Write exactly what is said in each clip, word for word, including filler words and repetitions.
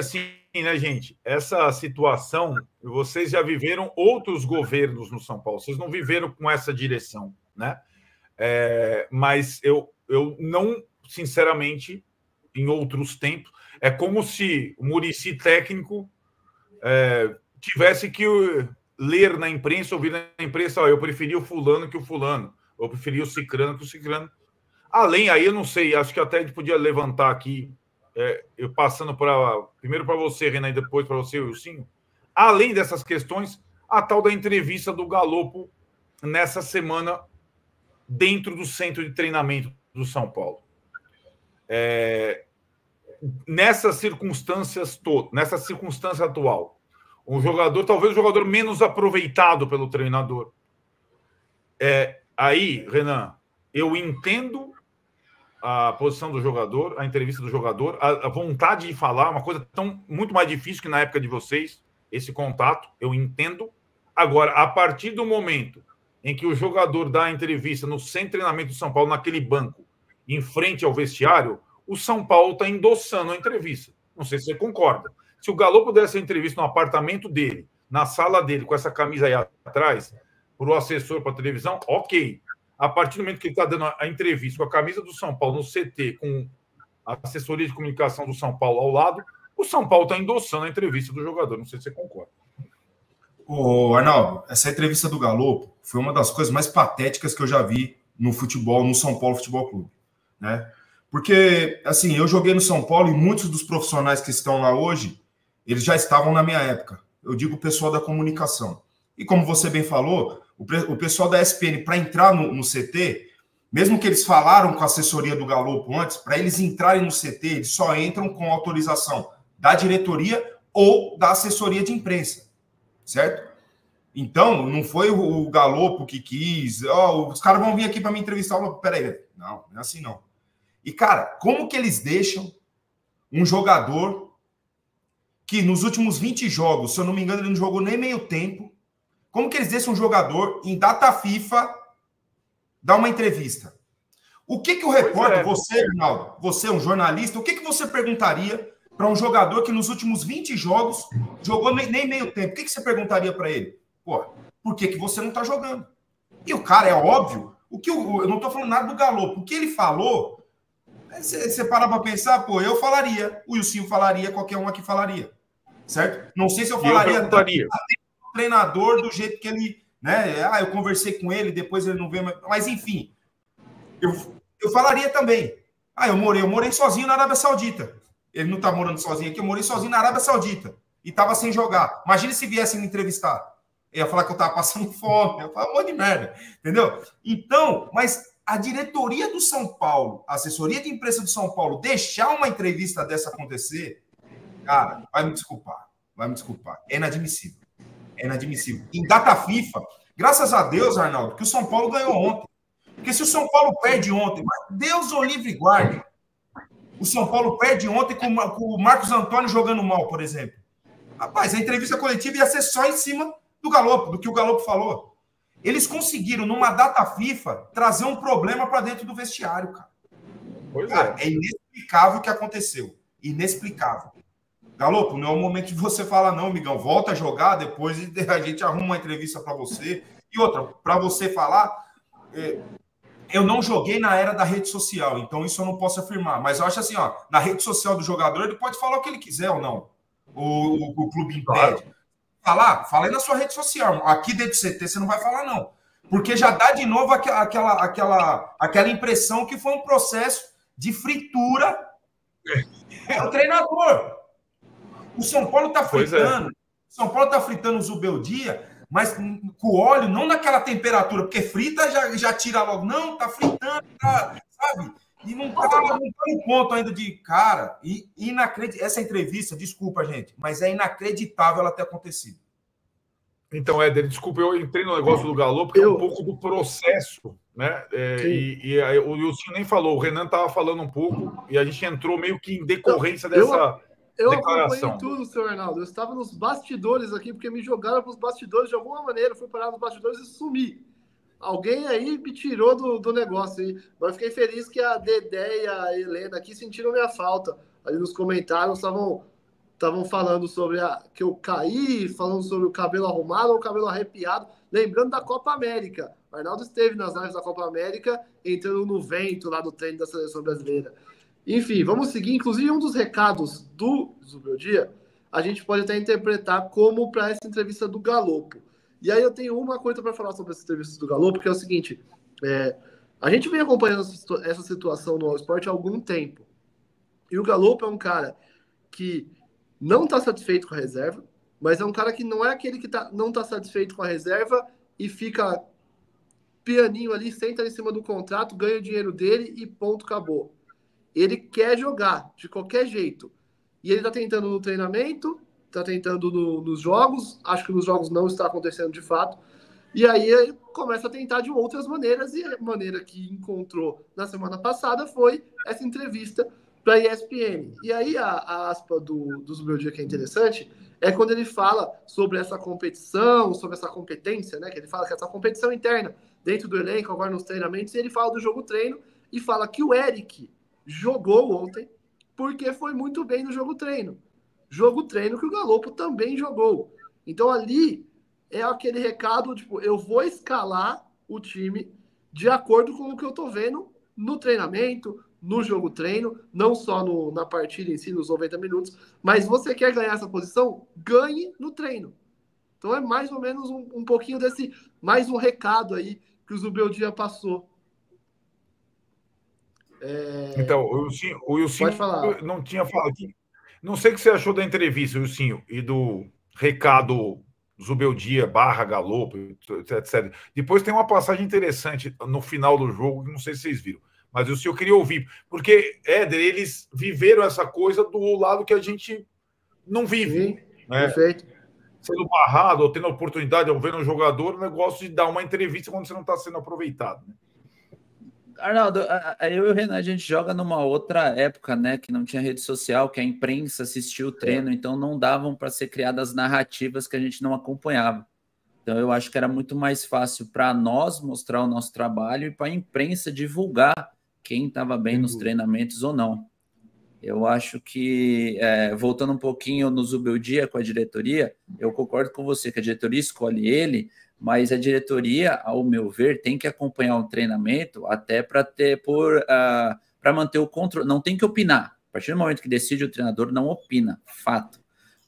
assim, né, gente? Essa situação, vocês já viveram outros governos no São Paulo, vocês não viveram com essa direção, né? É, mas eu, eu não, sinceramente, em outros tempos, é como se o Muricy técnico é, tivesse que ler na imprensa, ouvir na imprensa, ó, eu preferi o fulano que o fulano, eu preferi o cicrano que o cicrano. Além, aí eu não sei, acho que até a gente podia levantar aqui, é, eu passando para primeiro para você, Renan, e depois para você, Ilsinho. Além dessas questões, a tal da entrevista do Galoppo nessa semana dentro do centro de treinamento do São Paulo. É, nessas circunstâncias to- nessa circunstância atual, um jogador, talvez o jogador menos aproveitado pelo treinador. É, aí, Renan, eu entendo a posição do jogador, a entrevista do jogador, a, a vontade de falar, uma coisa tão muito mais difícil que na época de vocês, esse contato, eu entendo. Agora, a partir do momento em que o jogador dá a entrevista no centro de treinamento do São Paulo, naquele banco, em frente ao vestiário, o São Paulo está endossando a entrevista. Não sei se você concorda. Se o Galoppo desse a entrevista no apartamento dele, na sala dele, com essa camisa aí atrás, para o assessor, para a televisão, ok. A partir do momento que ele está dando a entrevista com a camisa do São Paulo no C T, com a assessoria de comunicação do São Paulo ao lado, o São Paulo está endossando a entrevista do jogador. Não sei se você concorda. Ô, Arnaldo, essa entrevista do Galoppo foi uma das coisas mais patéticas que eu já vi no futebol, no São Paulo Futebol Clube, né? Porque, assim, eu joguei no São Paulo e muitos dos profissionais que estão lá hoje, eles já estavam na minha época. Eu digo o pessoal da comunicação. E como você bem falou, o pessoal da E S P N, para entrar no, no C T, mesmo que eles falaram com a assessoria do Galoppo antes, para eles entrarem no C T, eles só entram com autorização da diretoria ou da assessoria de imprensa, certo? Então, não foi o, o Galoppo que quis, ó, os caras vão vir aqui para me entrevistar, peraí, não, não é assim não. E, cara, como que eles deixam um jogador que nos últimos vinte jogos, se eu não me engano, ele não jogou nem meio tempo, como que eles deixam um jogador em data FIFA dar uma entrevista? O que que o repórter, é. você, Arnaldo, você é um jornalista, o que que você perguntaria para um jogador que nos últimos vinte jogos jogou nem meio tempo? O que que você perguntaria para ele? Pô, por que que você não está jogando? E o cara, é óbvio, o que eu, eu não estou falando nada do Galoppo, o que ele falou, você parar para pensar, pô, eu falaria, o Ilsinho falaria, qualquer um aqui falaria, certo? Não sei se eu falaria... Eu perguntaria. Treinador do jeito que ele, né? Ah, eu conversei com ele, depois ele não veio mais. Mas enfim, eu, eu falaria também. Ah, eu morei, eu morei sozinho na Arábia Saudita. Ele não tá morando sozinho aqui, eu morei sozinho na Arábia Saudita e tava sem jogar. Imagina se viessem me entrevistar. Eu ia falar que eu tava passando fome, eu ia falar um monte de merda, entendeu? Então, mas a diretoria do São Paulo, a assessoria de imprensa do São Paulo, deixar uma entrevista dessa acontecer, cara, vai me desculpar, vai me desculpar. É inadmissível. É inadmissível. Em data FIFA, graças a Deus, Arnaldo, que o São Paulo ganhou ontem. Porque se o São Paulo perde ontem, mas Deus o livre guarde, o São Paulo perde ontem com, com o Marcos Antônio jogando mal, por exemplo. Rapaz, a entrevista coletiva ia ser só em cima do Galoppo, do que o Galoppo falou. Eles conseguiram, numa data FIFA, trazer um problema para dentro do vestiário, cara. Pois é. Cara, é inexplicável o que aconteceu. Inexplicável. Galoppo, não é o momento de você falar não, amigão. Volta a jogar, depois a gente arruma uma entrevista para você. E outra, para você falar, é, eu não joguei na era da rede social, então isso eu não posso afirmar. Mas eu acho assim, ó, na rede social do jogador, ele pode falar o que ele quiser ou não. O, o, o clube impede. Falar, fala aí na sua rede social. Aqui dentro do C T você não vai falar não. Porque já dá de novo aquela, aquela, aquela, aquela impressão que foi um processo de fritura do treinador. O São Paulo está fritando. É. O São Paulo está fritando o Zubeldia, mas com óleo, não naquela temperatura, porque frita já, já tira logo. Não, está fritando, tá, sabe? E não está tá no ponto ainda de... Cara, e inacreditável. Essa entrevista, desculpa, gente, mas é inacreditável ela ter acontecido. Então, Éder, desculpa, eu entrei no negócio do Galoppo, porque eu... é um pouco do processo, né? É, e, e o Wilson nem falou, o Renan estava falando um pouco, e a gente entrou meio que em decorrência eu... dessa... Eu Declaração. acompanhei tudo, seu Arnaldo. Eu estava nos bastidores aqui, porque me jogaram para os bastidores de alguma maneira. Eu fui parar nos bastidores e sumi. Alguém aí me tirou do, do negócio. E, mas eu fiquei feliz que a Dedé e a Helena aqui sentiram minha falta. Ali nos comentários estavam estavam falando sobre a, que eu caí, falando sobre o cabelo arrumado ou o cabelo arrepiado, lembrando da Copa América. O Arnaldo esteve nas lives da Copa América, entrando no vento lá do treino da Seleção Brasileira. Enfim, vamos seguir. Inclusive, um dos recados do Zubeldia, a gente pode até interpretar como para essa entrevista do Galoppo. E aí eu tenho uma coisa para falar sobre essa entrevista do Galoppo, que é o seguinte, é, a gente vem acompanhando essa situação no All Sport há algum tempo. E o Galoppo é um cara que não está satisfeito com a reserva, mas é um cara que não é aquele que tá, não está satisfeito com a reserva e fica pianinho ali, senta em cima do contrato, ganha o dinheiro dele e ponto, acabou. Ele quer jogar de qualquer jeito. E ele está tentando no treinamento, está tentando no, nos jogos, acho que nos jogos não está acontecendo de fato, e aí ele começa a tentar de outras maneiras, e a maneira que encontrou na semana passada foi essa entrevista para a E S P N. E aí a, a aspa do, do Zubeldia, que é interessante, é quando ele fala sobre essa competição, sobre essa competência, né? Que ele fala que essa competição interna dentro do elenco, agora nos treinamentos, e ele fala do jogo-treino e fala que o Eric jogou ontem, porque foi muito bem no jogo-treino. Jogo-treino que o Galoppo também jogou. Então, ali é aquele recado, tipo, eu vou escalar o time de acordo com o que eu tô vendo no treinamento, no jogo-treino, não só no, na partida em si, nos noventa minutos, mas você quer ganhar essa posição? Ganhe no treino. Então, é mais ou menos um, um pouquinho desse, mais um recado aí que o Zubeldia passou. É... Então, o Ilsinho, o Ilsinho não tinha falado. Não sei o que você achou da entrevista, Ilsinho, e do recado Zubeldia barra Galoppo, etcétera. Depois tem uma passagem interessante no final do jogo, não sei se vocês viram, mas o Ilsinho eu queria ouvir, porque, Éder, eles viveram essa coisa do lado que a gente não vive. Sim, né? Perfeito. Sendo barrado, ou tendo a oportunidade, ou vendo um jogador, o negócio de dar uma entrevista quando você não está sendo aproveitado, né? Arnaldo, eu e o Renan, a gente joga numa outra época, né, que não tinha rede social, que a imprensa assistia o treino, então não davam para ser criadas narrativas que a gente não acompanhava. Então eu acho que era muito mais fácil para nós mostrar o nosso trabalho e para a imprensa divulgar quem estava bem nos treinamentos ou não. Eu acho que, é, voltando um pouquinho no Zubeldia com a diretoria, eu concordo com você que a diretoria escolhe ele, mas a diretoria, ao meu ver, tem que acompanhar o treinamento até para ter por uh, para manter o controle. Não tem que opinar. A partir do momento que decide, o treinador não opina, fato.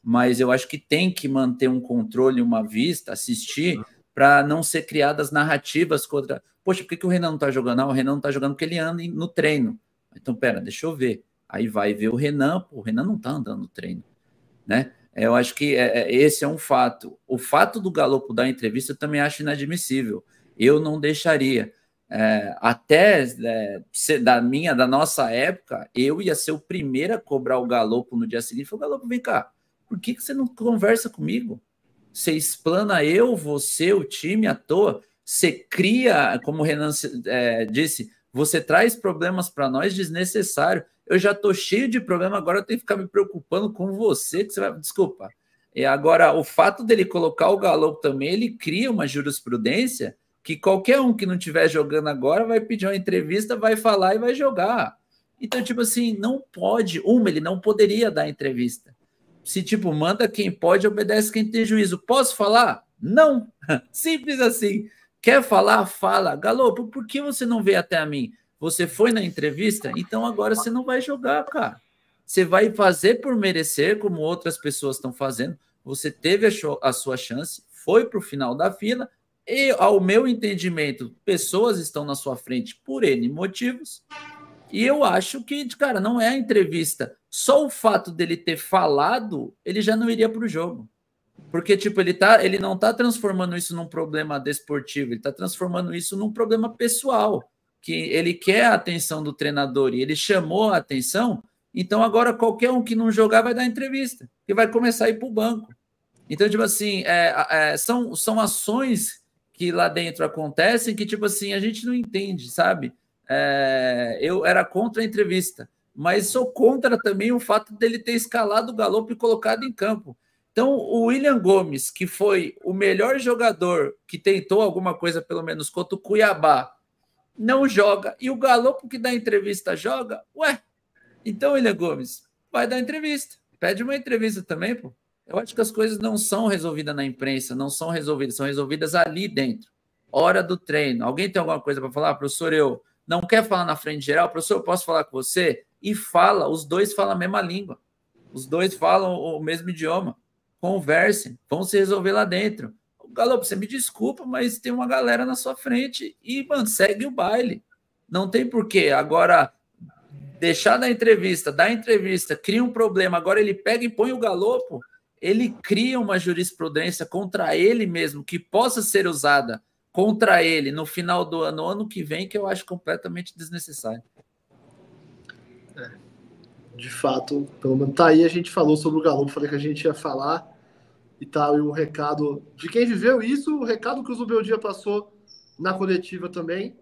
Mas eu acho que tem que manter um controle, uma vista, assistir, para não ser criadas narrativas contra... Poxa, por que, que o Renan não está jogando? Não, o Renan não está jogando porque ele anda no treino. Então, pera, deixa eu ver. Aí vai ver o Renan, pô, o Renan não está andando no treino, né? Eu acho que esse é um fato. O fato do Galoppo dar entrevista eu também acho inadmissível. Eu não deixaria. É, até é, da minha, da nossa época, eu ia ser o primeiro a cobrar o Galoppo no dia seguinte. Falei, Galoppo, vem cá, por que, que você não conversa comigo? Você explana eu, você, o time à toa. Você cria, como o Renan é, disse, você traz problemas para nós desnecessários. Eu já tô cheio de problema, agora eu tenho que ficar me preocupando com você, que você vai... Desculpa. E agora, o fato dele colocar o Galoppo também, ele cria uma jurisprudência que qualquer um que não estiver jogando agora vai pedir uma entrevista, vai falar e vai jogar. Então, tipo assim, não pode... Uma, ele não poderia dar entrevista. Se, tipo, manda quem pode, obedece quem tem juízo. Posso falar? Não. Simples assim. Quer falar? Fala. Galoppo, por que você não veio até a mim? Você foi na entrevista, então agora você não vai jogar, cara. Você vai fazer por merecer, como outras pessoas estão fazendo. Você teve a sua chance, foi para o final da fila, e, ao meu entendimento, pessoas estão na sua frente por N motivos, e eu acho que, cara, não é a entrevista. Só o fato dele ter falado, ele já não iria para o jogo. Porque, tipo, ele, tá, ele não está transformando isso num problema desportivo, ele está transformando isso num problema pessoal. Que ele quer a atenção do treinador e ele chamou a atenção, então agora qualquer um que não jogar vai dar entrevista e vai começar a ir para o banco. Então, tipo assim, é, é, são, são ações que lá dentro acontecem que, tipo assim, a gente não entende, sabe? É, eu era contra a entrevista, mas sou contra também o fato dele ter escalado o Galoppo e colocado em campo. Então, o William Gomes, que foi o melhor jogador que tentou alguma coisa, pelo menos, contra o Cuiabá, não joga, e o Galoppo que dá entrevista joga, ué, então William Gomes vai dar entrevista, Pede uma entrevista também, pô. Eu acho que as coisas não são resolvidas na imprensa, não são resolvidas, são resolvidas ali dentro. Hora do treino. Alguém tem alguma coisa para falar? Professor, eu não quero falar na frente geral. Professor, eu posso falar com você? E fala, os dois falam a mesma língua. Os dois falam o mesmo idioma. Conversem, vão se resolver lá dentro. Galoppo, você me desculpa, mas tem uma galera na sua frente e, mano, segue o baile. Não tem porquê. Agora, deixar da entrevista, dar entrevista, cria um problema. Agora ele pega e põe o Galoppo, ele cria uma jurisprudência contra ele mesmo, que possa ser usada contra ele no final do ano, ano que vem, que eu acho completamente desnecessário. É, de fato, pelo menos tá aí, a gente falou sobre o Galoppo, falei que a gente ia falar e tal, e o recado de quem viveu isso, o recado que o Zubeldia passou na coletiva também,